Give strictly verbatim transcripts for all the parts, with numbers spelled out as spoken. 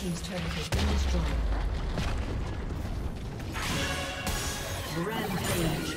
Team's turret has been destroyed. Rampage.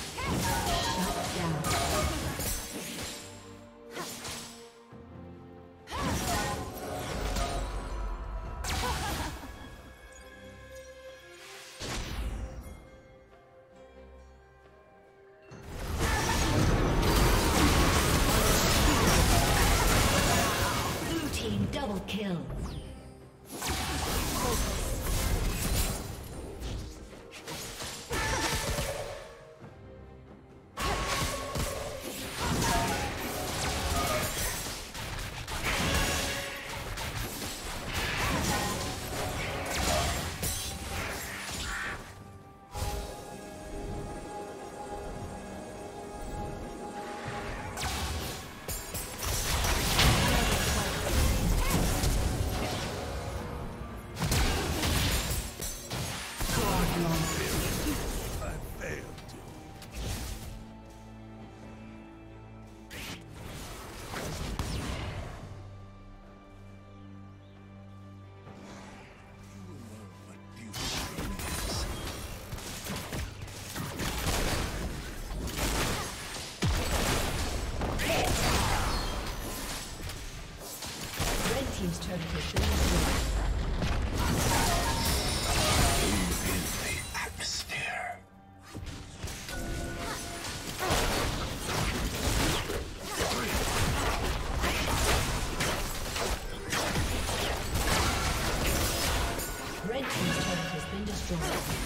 team's turret has been destroyed. In the atmosphere. Red team's turret has been destroyed.